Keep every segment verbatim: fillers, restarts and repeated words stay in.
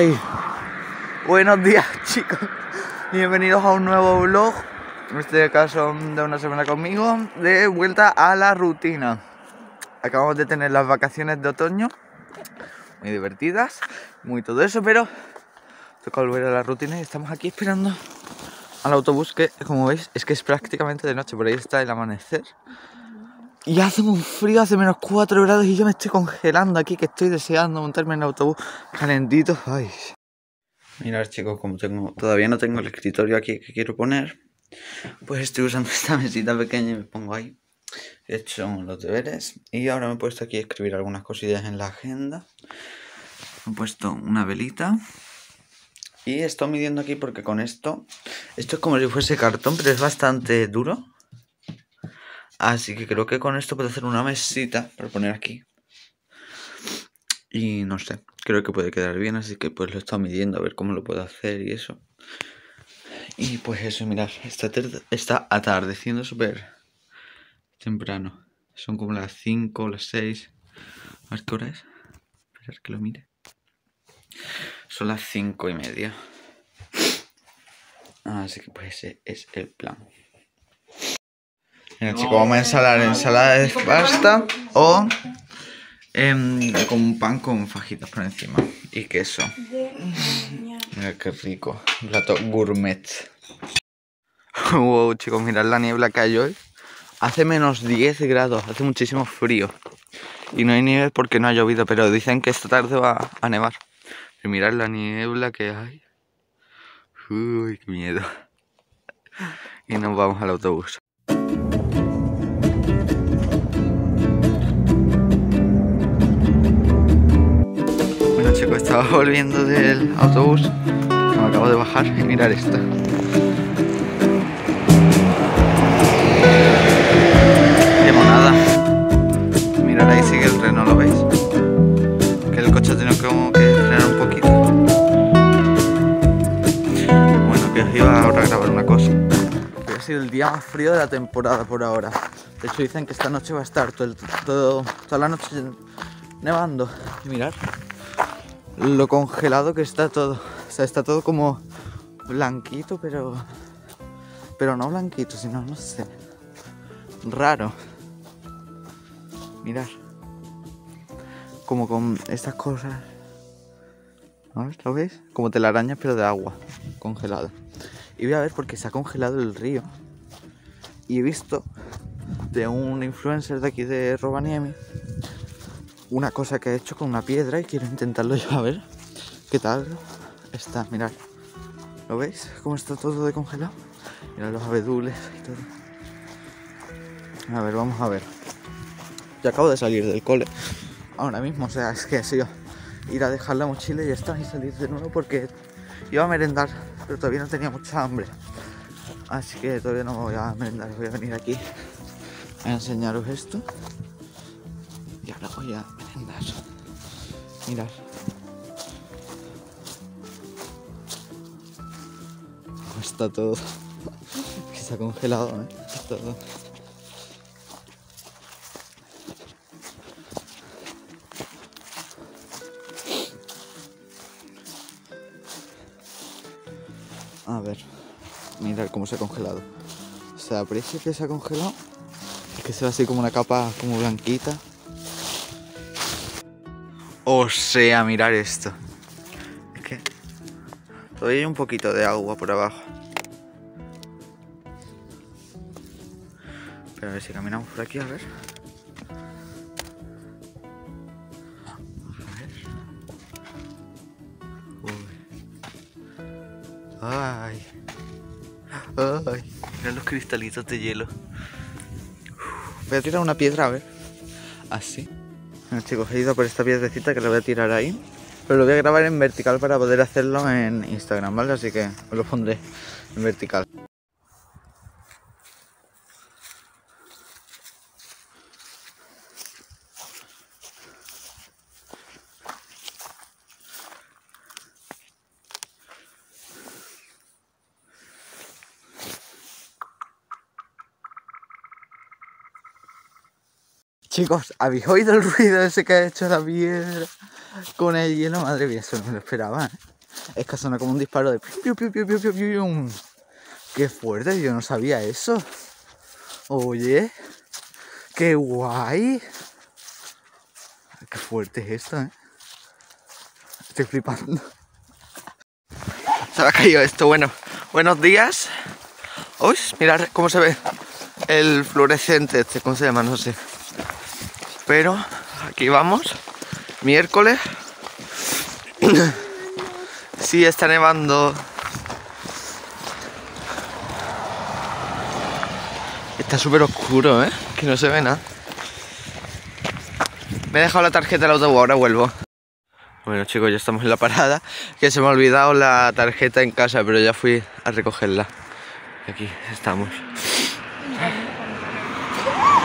estáis? Buenos días, chicos. Bienvenidos a un nuevo vlog. En este caso de una semana conmigo. De vuelta a la rutina. Acabamos de tener las vacaciones de otoño. Muy divertidas. Muy todo eso, pero toca volver a la rutina y estamos aquí esperando al autobús que, como veis, es que es prácticamente de noche. Por ahí está el amanecer. Y hace un frío, hace menos cuatro grados y yo me estoy congelando aquí, que estoy deseando montarme en el autobús calentito. Ay. Mirad, chicos, como tengo, todavía no tengo el escritorio aquí que quiero poner, pues estoy usando esta mesita pequeña y me pongo ahí. He hecho los deberes y ahora me he puesto aquí a escribir algunas cosillas en la agenda. He puesto una velita y estoy midiendo aquí porque con esto, esto es como si fuese cartón, pero es bastante duro. Así que creo que con esto puedo hacer una mesita para poner aquí. Y no sé, creo que puede quedar bien, así que pues lo he estado midiendo a ver cómo lo puedo hacer y eso. Y pues eso, mirad, está, está atardeciendo súper temprano. Son como las cinco, las seis. A ver qué hora es. Esperad que lo mire. Son las cinco y media. Así que pues ese es el plan. Mira, chicos, vamos a ensalar ensalada de pasta o eh, con un pan con fajitas por encima y queso. Mira qué rico, un plato gourmet. Wow, chicos, mirad la niebla que hay hoy. Hace menos diez grados, hace muchísimo frío. Y no hay nieve porque no ha llovido, pero dicen que esta tarde va a nevar. Pero mirad la niebla que hay. Uy, qué miedo. Y nos vamos al autobús. Chicos, estaba volviendo del autobús, me acabo de bajar y mirar esto. Qué monada. Mirad, ahí sigue el tren, ¿no lo veis? Que el coche tiene como que frenar un poquito. Bueno, que os iba ahora a grabar una cosa. Ha sido el día más frío de la temporada por ahora. De hecho dicen que esta noche va a estar todo, todo, toda la noche nevando. Y mirad lo congelado que está todo. O sea, está todo como blanquito, pero pero no blanquito, sino, no sé, raro. Mirad, como con estas cosas, ¿no? ¿Lo veis? Como telarañas, pero de agua congelada. Y voy a ver porque se ha congelado el río. Y he visto de un influencer de aquí de Rovaniemi una cosa que he hecho con una piedra y quiero intentarlo yo a ver qué tal está. Mirad, ¿lo veis? Cómo está todo de congelado. Mirad los abedules y todo. A ver, vamos a ver. Yo acabo de salir del cole ahora mismo, o sea, es que he sido ir a dejar la mochila y ya está, y salir de nuevo porque iba a merendar, pero todavía no tenía mucha hambre. Así que todavía no me voy a merendar, voy a venir aquí a enseñaros esto. Y ahora voy a merendar. Mirad. ¿Cómo está todo? Que se ha congelado, ¿eh? Todo. A ver. Mirad cómo se ha congelado. O sea, parece que se ha congelado. Es que se ve así como una capa como blanquita. O sea, mirar esto. Es que todavía hay un poquito de agua por abajo. Pero a ver si caminamos por aquí, a ver. A ver. Uy. Ay. Ay. Mirad los cristalitos de hielo. Uf. Voy a tirar una piedra, a ver. Así. Bueno, chicos, he ido por esta piedrecita que la voy a tirar ahí, pero lo voy a grabar en vertical para poder hacerlo en Instagram, ¿vale? Así que os lo pondré en vertical. Chicos, ¿habéis oído el ruido ese que ha hecho la piedra? con el hielo, madre mía, eso no me lo esperaba, ¿eh? Es que suena como un disparo de piu, piu, piu, piu, piu, piu. Qué fuerte, yo no sabía eso. Oye, qué guay. Qué fuerte es esto, ¿eh? Estoy flipando. Se me ha caído esto, bueno. Buenos días. Uy, mirad cómo se ve el fluorescente este, ¿cómo se llama? No sé. Pero aquí vamos. Miércoles. Sí, está nevando. Está súper oscuro, ¿eh? Que no se ve nada. Me he dejado la tarjeta del autobús, ahora vuelvo. Bueno, chicos, ya estamos en la parada. Que se me ha olvidado la tarjeta en casa, pero ya fui a recogerla. Aquí estamos.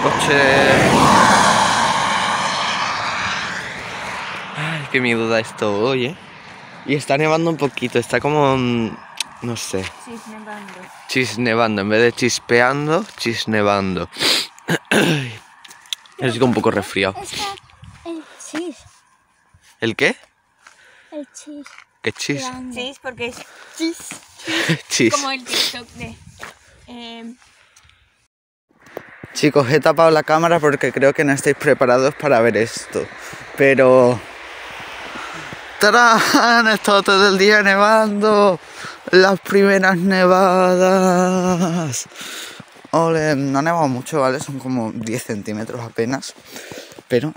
Coche. Ay, qué miedo da esto hoy, ¿eh? Y está nevando un poquito, está como... no sé. Chisnevando. Chisnevando, en vez de chispeando, chisnevando. Es como un poco resfriado. El chis. ¿El qué? El chis. ¿Qué chis? Chis, porque es chis. Chis. Chis. Como el TikTok de... Eh... Chicos, he tapado la cámara porque creo que no estáis preparados para ver esto. Pero... ¡Tarán! He estado todo el día nevando. Las primeras nevadas. Ole, no ha nevado mucho, ¿vale? Son como diez centímetros apenas. Pero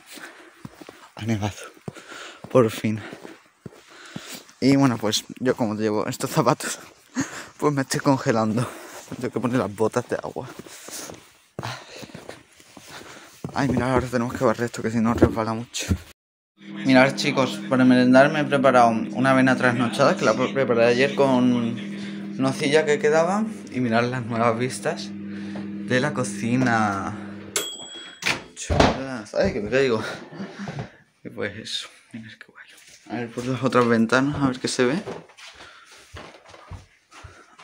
ha nevado. Por fin. Y bueno, pues yo como llevo estos zapatos, pues me estoy congelando. Tengo que poner las botas de agua. Ay, mirad, ahora tenemos que barrer esto, que si no resbala mucho. Mirad, chicos, para merendar me he preparado una avena trasnochada, que la preparé ayer con nocilla que quedaba. Y mirad las nuevas vistas de la cocina. Chulas. Ay, que me caigo. Y pues eso, mirad qué guay. A ver por las otras ventanas, a ver qué se ve.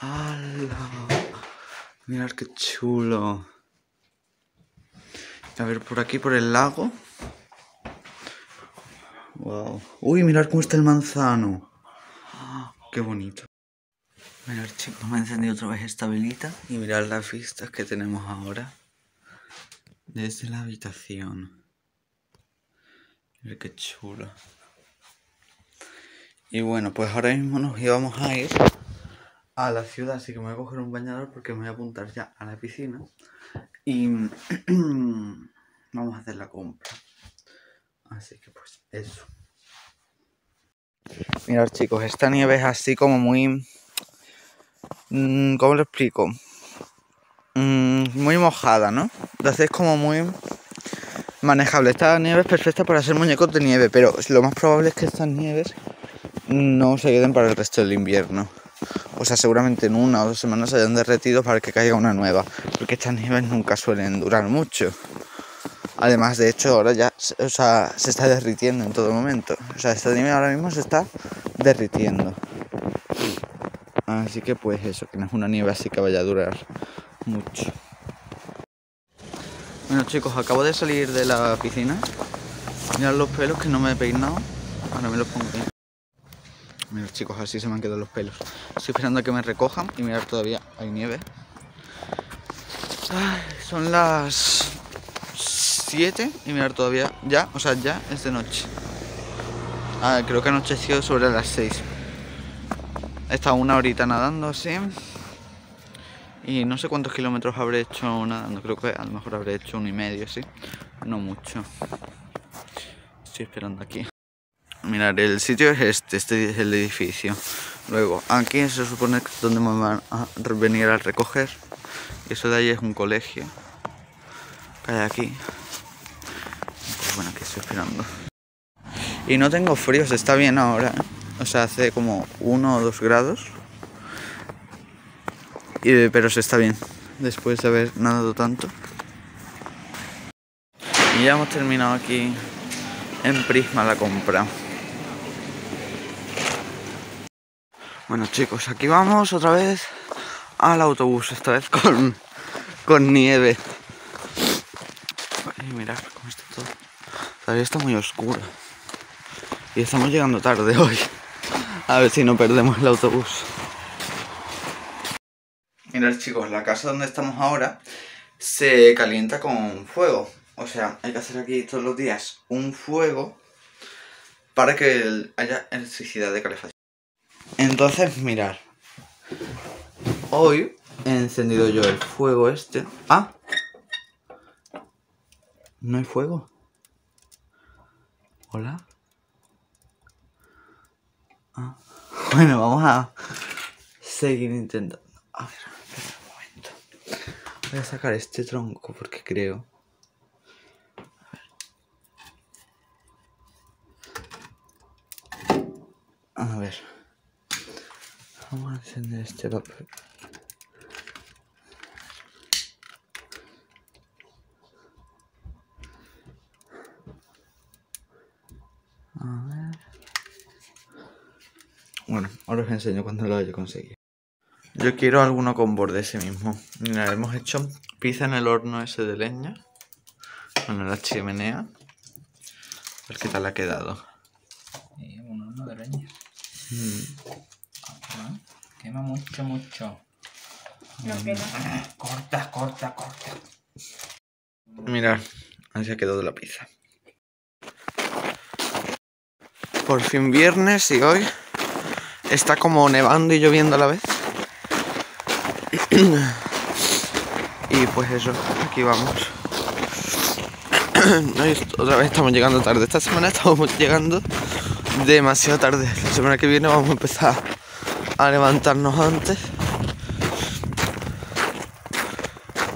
¡Hala! Mirad qué chulo. A ver por aquí, por el lago. Wow. Uy, mirad cómo está el manzano. Ah, qué bonito. Mirad, chicos, me he encendido otra vez esta velita. Y mirad las vistas que tenemos ahora desde la habitación. Mirad qué chulo. Y bueno, pues ahora mismo nos íbamos a ir a la ciudad, así que me voy a coger un bañador porque me voy a apuntar ya a la piscina. Y vamos a hacer la compra. Así que pues eso. Mirad, chicos, esta nieve es así como muy... ¿cómo lo explico? Muy mojada, ¿no? Entonces es como muy manejable. Esta nieve es perfecta para hacer muñecos de nieve, pero lo más probable es que estas nieves no se queden para el resto del invierno. O sea, seguramente en una o dos semanas se hayan derretido para que caiga una nueva, porque estas nieves nunca suelen durar mucho. Además, de hecho, ahora ya, o sea, se está derritiendo en todo momento. O sea, esta nieve ahora mismo se está derritiendo. Así que pues eso, que no es una nieve así que vaya a durar mucho. Bueno, chicos, acabo de salir de la piscina. Mirad los pelos que no me he peinado. Ahora me los pongo bien. Mirad, chicos, así se me han quedado los pelos. Estoy esperando a que me recojan y mirad, todavía hay nieve. Ay, son las siete y mirad, todavía ya, o sea, ya es de noche. Ah, creo que anocheció sobre las seis. He estado una horita nadando así. Y no sé cuántos kilómetros habré hecho nadando. Creo que a lo mejor habré hecho uno y medio, sí. No mucho. Estoy esperando aquí. Mirad, el sitio es este, este es el edificio. Luego, aquí se supone que es donde me van a venir a recoger. Y eso de ahí es un colegio que hay aquí. Pues bueno, aquí estoy esperando. Y no tengo frío, se está bien ahora. O sea, hace como uno o dos grados. Y, pero se está bien, después de haber nadado tanto. Y ya hemos terminado aquí en Prisma la compra. Bueno, chicos, aquí vamos otra vez al autobús, esta vez con, con nieve. Ay, mirad cómo está todo. Todavía está muy oscuro. Y estamos llegando tarde hoy. A ver si no perdemos el autobús. Mirad, chicos, la casa donde estamos ahora se calienta con fuego. O sea, hay que hacer aquí todos los días un fuego para que haya electricidad de calefacción. Entonces, mirad. Hoy he encendido yo el fuego este. ¡Ah! No hay fuego. ¿Hola? Ah. Bueno, vamos a seguir intentando. A ver, espera un momento. Voy a sacar este tronco porque creo... A ver, vamos a encender este papel. A ver. Bueno, ahora os enseño cuando lo haya conseguido. Yo quiero alguno con borde ese mismo. Mira, hemos hecho pizza en el horno ese de leña. Bueno, la chimenea. A ver qué tal ha quedado. Y un horno de leña. Mm. Quema mucho, mucho. No queda. Corta, corta, corta. Mirad, así ha quedado la pizza. Por fin viernes y hoy está como nevando y lloviendo a la vez. Y pues eso, aquí vamos. Otra vez estamos llegando tarde. Esta semana estamos llegando demasiado tarde. La semana que viene vamos a empezar a levantarnos antes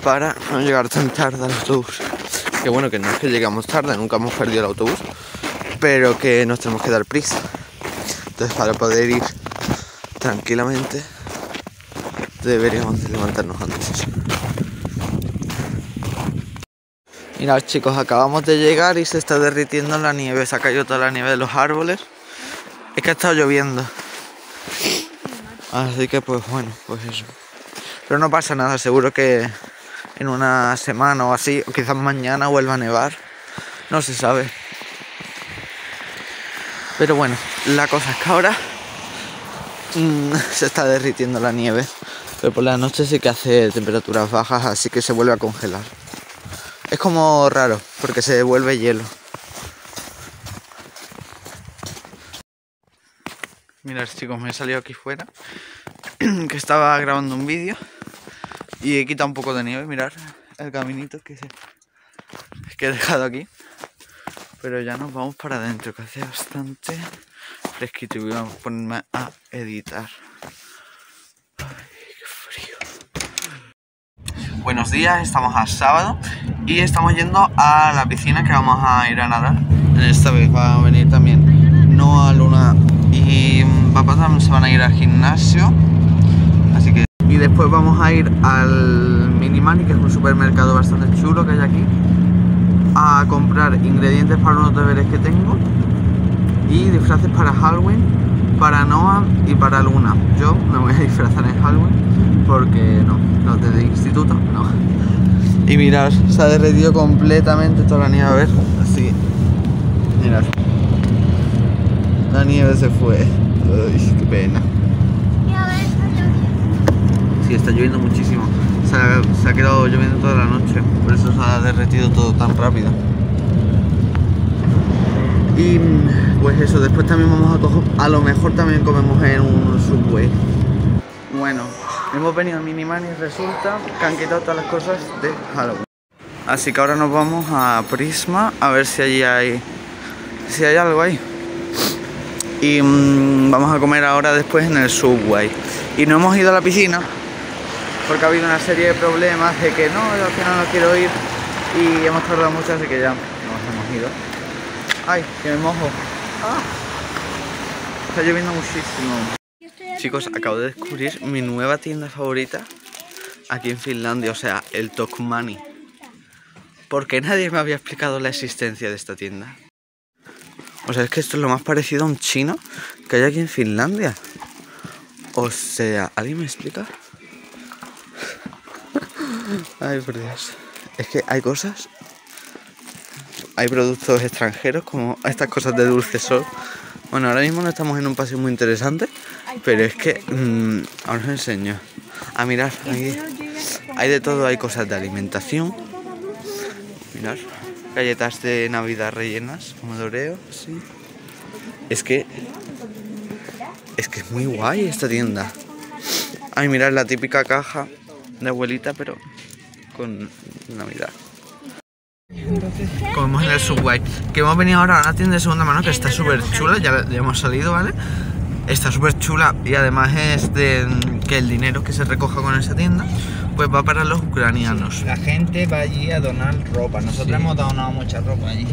para no llegar tan tarde al autobús. Que bueno, que no es que llegamos tarde, nunca hemos perdido el autobús, pero que nos tenemos que dar prisa. Entonces, para poder ir tranquilamente deberíamos de levantarnos antes. Mirad, chicos, acabamos de llegar y se está derritiendo la nieve. Se ha caído toda la nieve de los árboles. Es que ha estado lloviendo. Así que pues bueno, pues eso. Pero no pasa nada, seguro que en una semana o así, o quizás mañana vuelva a nevar. No se sabe. Pero bueno, la cosa es que ahora mmm, se está derritiendo la nieve. Pero por la noche sí que hace temperaturas bajas, así que se vuelve a congelar. Es como raro, porque se devuelve hielo. Mirad, chicos, me he salido aquí fuera, que estaba grabando un vídeo, y he quitado un poco de nieve. Mirad el caminito que, se... que he dejado aquí. Pero ya nos vamos para adentro, que hace bastante fresquito, y voy a ponerme a editar. Ay, qué frío. Buenos días, estamos a sábado. Y estamos yendo a la piscina que vamos a ir a nadar. Esta vez va a venir también Noa, Luna y papá también se van a ir al gimnasio. Así que... Y después vamos a ir al Minimani, que es un supermercado bastante chulo que hay aquí, a comprar ingredientes para unos deberes que tengo y disfraces para Halloween, para Noa y para Luna. Yo me voy a disfrazar en Halloween porque no, los de instituto no. Y mirad, se ha derretido completamente toda la nieve, a ver, así, mirad, la nieve se fue, uy, qué pena. Y ahora está lloviendo. Sí, está lloviendo muchísimo, se ha, se ha quedado lloviendo toda la noche, por eso se ha derretido todo tan rápido. Y pues eso, después también vamos a coger, a lo mejor también comemos en un Subway. Bueno. Hemos venido a Minimani y resulta que han quitado todas las cosas de Halloween. Así que ahora nos vamos a Prisma a ver si allí hay, si hay algo ahí. Y mmm, vamos a comer ahora después en el Subway. Y no hemos ido a la piscina porque ha habido una serie de problemas de que no, yo al final no quiero ir. Y hemos tardado mucho, así que ya nos hemos ido. ¡Ay, que me mojo! ¡Ah! Está lloviendo muchísimo. Chicos, acabo de descubrir mi nueva tienda favorita aquí en Finlandia, o sea, el Tokmanni. Porque nadie me había explicado la existencia de esta tienda. O sea, es que esto es lo más parecido a un chino que hay aquí en Finlandia. O sea, ¿alguien me explica? Ay, por Dios. Es que hay cosas hay productos extranjeros como estas cosas de dulce sol. Bueno, ahora mismo no estamos en un paseo muy interesante, pero es que mmm, ahora os enseño. Ah, mirad, hay, hay de todo, hay cosas de alimentación. Mirad, galletas de Navidad rellenas, como de Oreo, sí. Es que... Es que es muy guay esta tienda. Ay, mirad, la típica caja de abuelita, pero con Navidad. Comemos en el Subway, que hemos venido ahora a una tienda de segunda mano que está súper chula, ya, ya hemos salido, ¿vale? Está súper chula y además es de que el dinero que se recoja con esa tienda pues va para los ucranianos. Sí, la gente va allí a donar ropa, nosotros sí. hemos donado mucha ropa allí.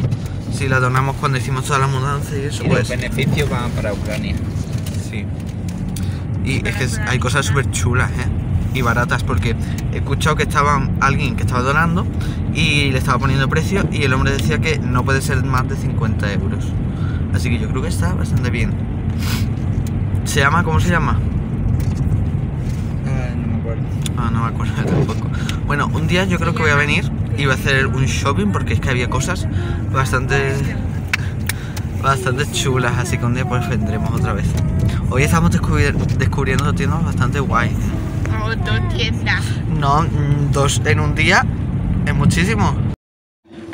Sí, la donamos cuando hicimos toda la mudanza y eso. Y pues, los beneficios van para Ucrania. Sí. Y es que hay cosas súper chulas, ¿eh? Y baratas, porque he escuchado que estaba alguien que estaba donando y le estaba poniendo precio y el hombre decía que no puede ser más de cincuenta euros, así que yo creo que está bastante bien. ¿Se llama? ¿Cómo se llama? Uh, no me acuerdo. Ah, no me acuerdo tampoco. Bueno, un día yo creo que voy a venir y voy a hacer un shopping porque es que había cosas bastante bastante chulas, así que un día pues vendremos otra vez. Hoy estamos descubri descubriendo tiendas bastante guay. Oh, dos tiendas. No, dos en un día es muchísimo.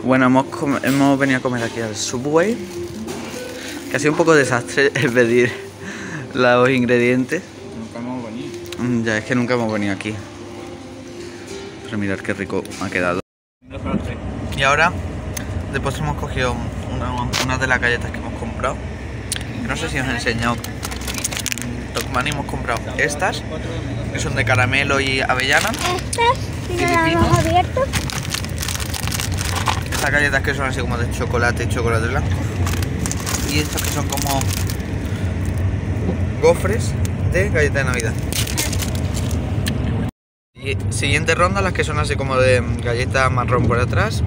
Bueno, hemos, hemos venido a comer aquí al Subway, que ha sido un poco desastre el pedir los ingredientes. Nunca hemos venido. Ya, es que nunca hemos venido aquí. Pero mirad qué rico ha quedado. Y ahora, después hemos cogido una, una de las galletas que hemos comprado. No sé si os he enseñado. Tokmanni hemos comprado estas, que son de caramelo y avellana. Estas, las hemos abierto. Estas galletas que son así como de chocolate y chocolate blanco. Y estas que son como gofres de galleta de Navidad. Y siguiente ronda, las que son así como de galleta marrón por atrás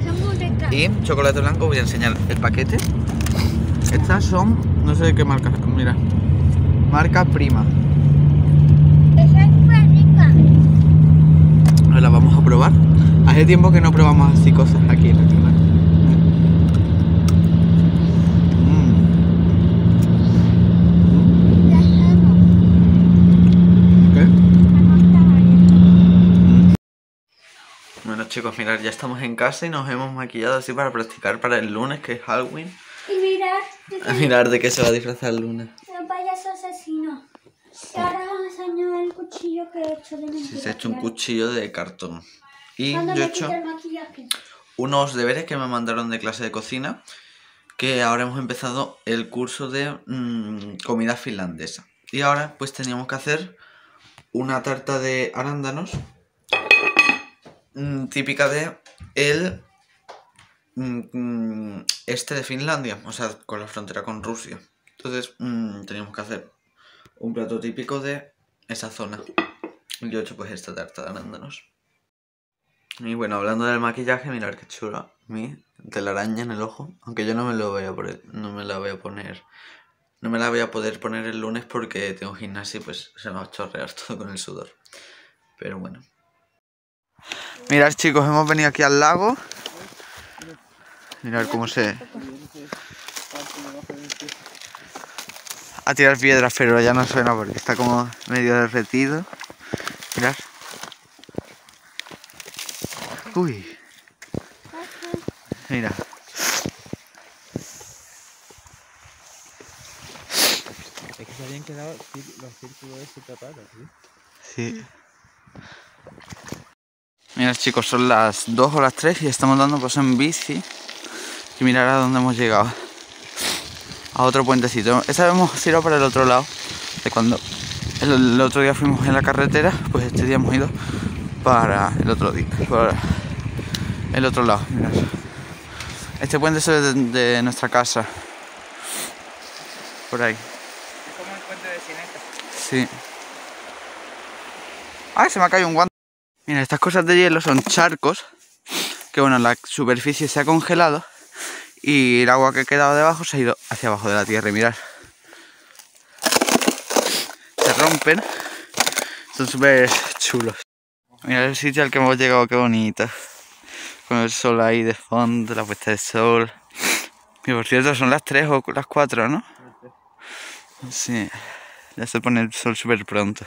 y chocolate blanco. Voy a enseñar el paquete. Estas son, no sé de qué marca, mira. Marca Prima. Esa es muy rica. La vamos a probar. Hace tiempo que no probamos así cosas aquí en la tienda. Mm. ¿Qué? Bueno, chicos, mirad, ya estamos en casa y nos hemos maquillado así para practicar para el lunes, que es Halloween. Y mirad. Mirad de qué se va a disfrazar el lunes. Payaso asesino. Sí. Ahora os enseño el cuchillo que he hecho de mentira. Sí, se ha hecho un cuchillo de cartón. Y yo he hecho unos deberes que me mandaron de clase de cocina, que ahora hemos empezado el curso de mmm, comida finlandesa. Y ahora pues teníamos que hacer una tarta de arándanos mmm, típica de el mmm, este de Finlandia, o sea, con la frontera con Rusia. Entonces mmm, teníamos que hacer un plato típico de esa zona. Yo he hecho pues esta tarta de arándanos. Y bueno, hablando del maquillaje, mirad qué chula. Mi telaraña en el ojo. Aunque yo no me lo voy a poner, no me la voy a poner. No me la voy a poder poner el lunes porque tengo gimnasia y pues se me va a chorrear todo con el sudor. Pero bueno. Mirad, chicos, hemos venido aquí al lago. Mirad cómo se... A tirar piedras, pero ya no suena porque está como medio derretido. Mirad. Uy. Mira. Es que se habían quedado los círculos de este tapado, ¿sí? Sí. Mirad, chicos, son las dos o las tres y estamos dando pues en bici. Y mirad a dónde hemos llegado. A otro puentecito. Esta vez hemos tirado para el otro lado. De cuando el, el otro día fuimos en la carretera, pues este día hemos ido para el otro día, para el otro lado. Mirad. Este puente es de, de nuestra casa. Por ahí. Es como el puente de Cineta. Sí. ¡Ay! Se me ha caído un guante. Mira, estas cosas de hielo son charcos. Que bueno, la superficie se ha congelado. Y el agua que ha quedado debajo se ha ido hacia abajo de la tierra. Y mirad, se rompen, son súper chulos. Mirad el sitio al que hemos llegado, qué bonito. con el sol ahí de fondo, la puesta de sol. Y por cierto, son las tres o las cuatro, ¿no? Sí, ya se pone el sol súper pronto.